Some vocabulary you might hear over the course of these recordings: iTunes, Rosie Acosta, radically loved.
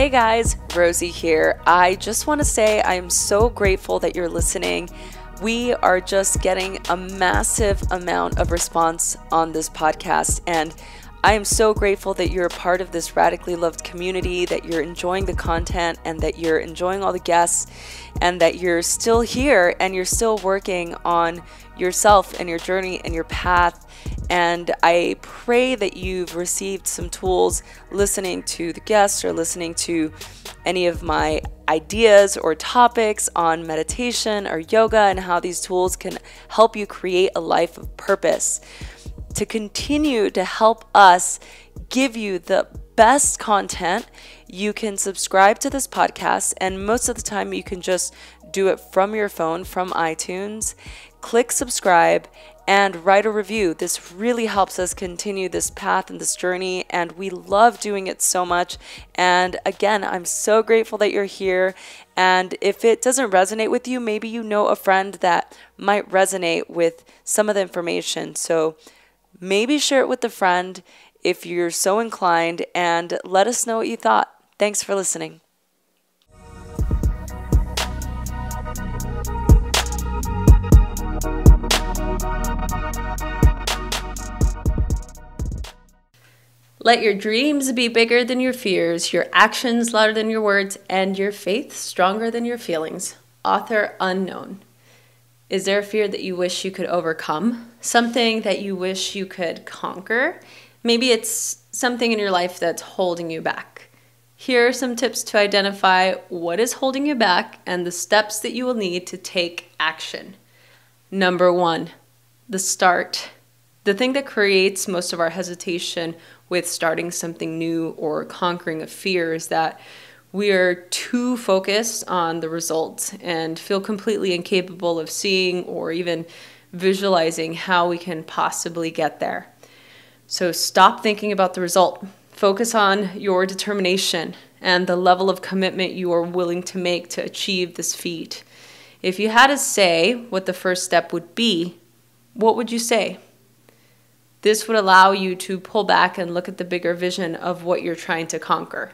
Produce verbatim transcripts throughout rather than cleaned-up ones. Hey guys, Rosie here. I just want to say I am so grateful that you're listening. We are just getting a massive amount of response on this podcast, and I am so grateful that you're a part of this radically loved community, that you're enjoying the content and that you're enjoying all the guests and that you're still here and you're still working on yourself and your journey and your path. And I pray that you've received some tools listening to the guests or listening to any of my ideas or topics on meditation or yoga and how these tools can help you create a life of purpose. To continue to help us give you the best content, you can subscribe to this podcast, and most of the time you can just do it from your phone, from iTunes. Click subscribe and write a review. This really helps us continue this path and this journey, and we love doing it so much. And again, I'm so grateful that you're here. And if it doesn't resonate with you, maybe you know a friend that might resonate with some of the information. So maybe share it with a friend if you're so inclined, and let us know what you thought. Thanks for listening. Let your dreams be bigger than your fears, your actions louder than your words, and your faith stronger than your feelings. Author unknown. Is there a fear that you wish you could overcome? Something that you wish you could conquer? Maybe it's something in your life that's holding you back. Here are some tips to identify what is holding you back and the steps that you will need to take action. Number one, the start. The thing that creates most of our hesitation with starting something new or conquering a fear is that we are too focused on the results and feel completely incapable of seeing or even visualizing how we can possibly get there. So stop thinking about the result. Focus on your determination and the level of commitment you are willing to make to achieve this feat. If you had to say what the first step would be, what would you say? This would allow you to pull back and look at the bigger vision of what you're trying to conquer.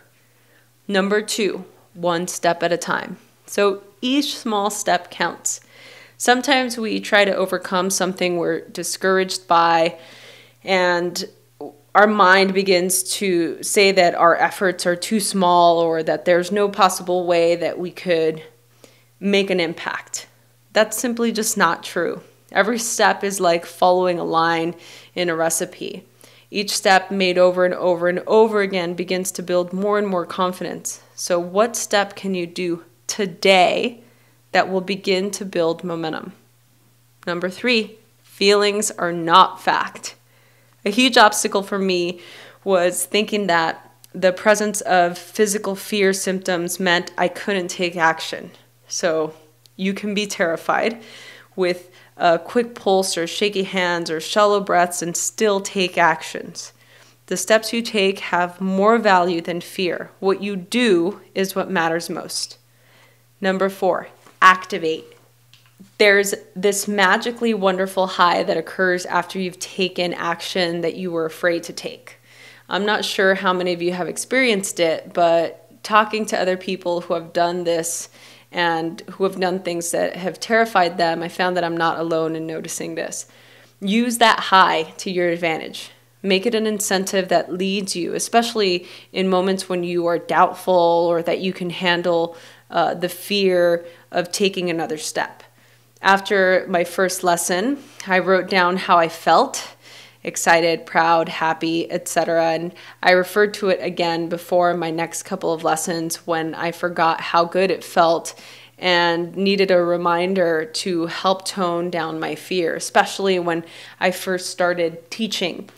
Number two, one step at a time. So each small step counts. Sometimes we try to overcome something we're discouraged by, and our mind begins to say that our efforts are too small or that there's no possible way that we could make an impact. That's simply just not true. Every step is like following a line in a recipe. Each step made over and over and over again begins to build more and more confidence. So what step can you do today that will begin to build momentum? Number three, feelings are not fact. A huge obstacle for me was thinking that the presence of physical fear symptoms meant I couldn't take action. So you can be terrified with a quick pulse or shaky hands or shallow breaths and still take actions. The steps you take have more value than fear. What you do is what matters most. Number four, activate. There's this magically wonderful high that occurs after you've taken action that you were afraid to take. I'm not sure how many of you have experienced it, but talking to other people who have done this and who have done things that have terrified them, I found that I'm not alone in noticing this. Use that high to your advantage. Make it an incentive that leads you, especially in moments when you are doubtful or that you can handle uh, the fear of taking another step. After my first lesson, I wrote down how I felt: excited, proud, happy, et cetera. And I referred to it again before my next couple of lessons when I forgot how good it felt and needed a reminder to help tone down my fear, especially when I first started teaching.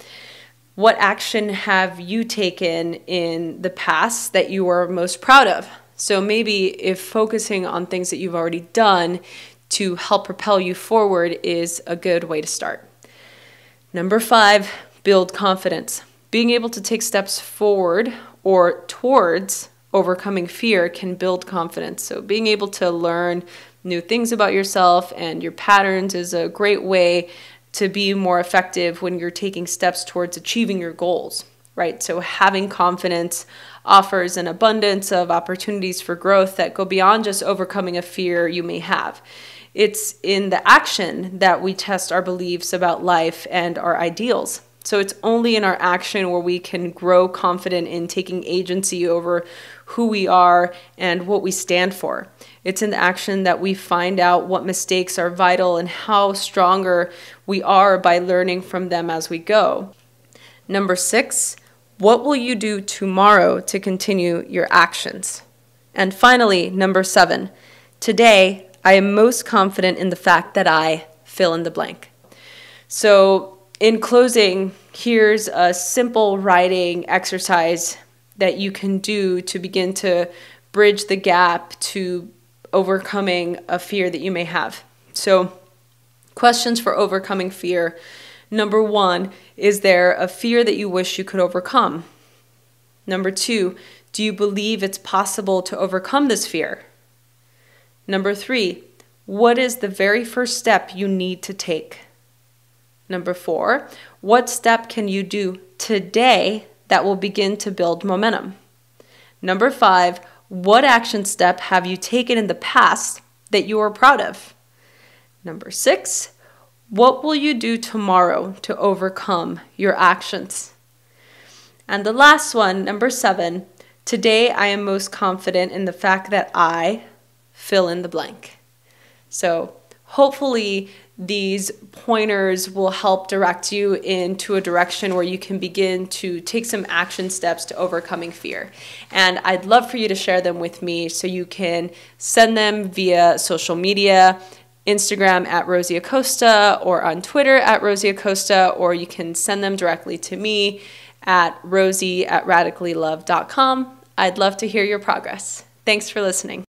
What action have you taken in the past that you are most proud of? So maybe if focusing on things that you've already done to help propel you forward is a good way to start. Number five, build confidence. Being able to take steps forward or towards overcoming fear can build confidence. So being able to learn new things about yourself and your patterns is a great way to be more effective when you're taking steps towards achieving your goals. right? So having confidence offers an abundance of opportunities for growth that go beyond just overcoming a fear you may have. It's in the action that we test our beliefs about life and our ideals. So it's only in our action where we can grow confident in taking agency over who we are and what we stand for. It's in the action that we find out what mistakes are vital and how stronger we are by learning from them as we go. Number six, what will you do tomorrow to continue your actions? And finally, number seven, today I am most confident in the fact that I fill in the blank. So in closing, here's a simple writing exercise that you can do to begin to bridge the gap to overcoming a fear that you may have. So, questions for overcoming fear. Number one, is there a fear that you wish you could overcome? Number two, do you believe it's possible to overcome this fear? Number three, what is the very first step you need to take? Number four, what step can you do today that will begin to build momentum? Number five, what action step have you taken in the past that you are proud of? Number six, what will you do tomorrow to overcome your actions? And the last one, number seven, today I am most confident in the fact that I fill in the blank. So hopefully these pointers will help direct you into a direction where you can begin to take some action steps to overcoming fear. And I'd love for you to share them with me, so you can send them via social media, Instagram at Rosie Acosta, or on Twitter at Rosie Acosta, or you can send them directly to me at rosie at radically loved dot com. I'd love to hear your progress. Thanks for listening.